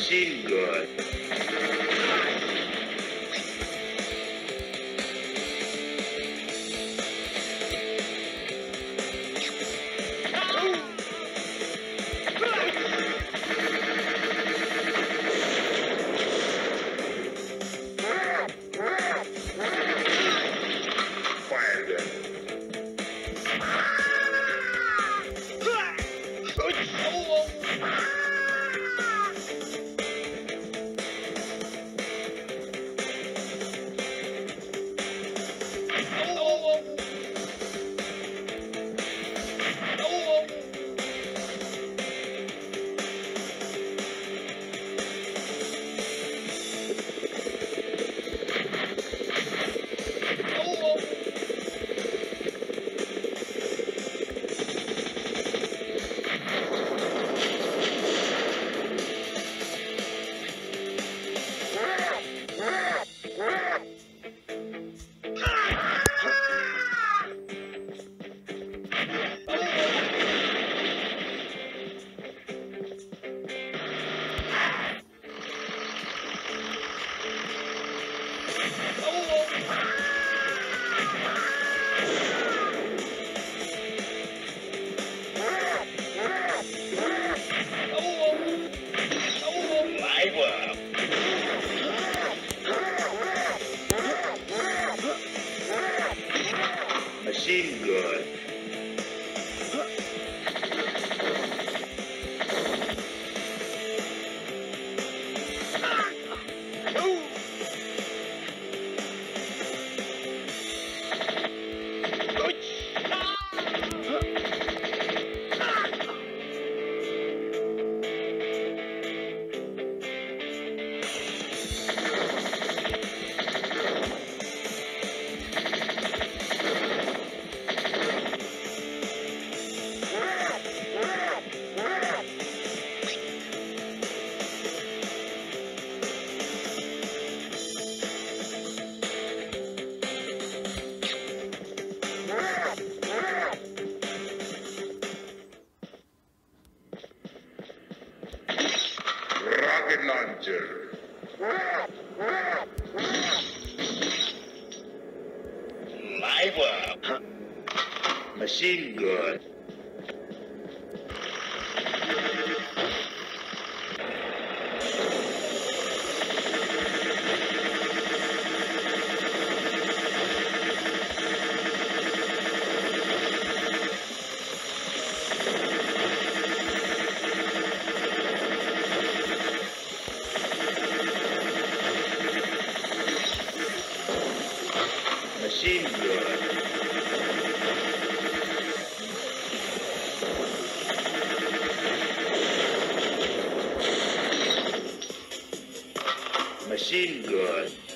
Очень горько. Machine gun. Machine gun.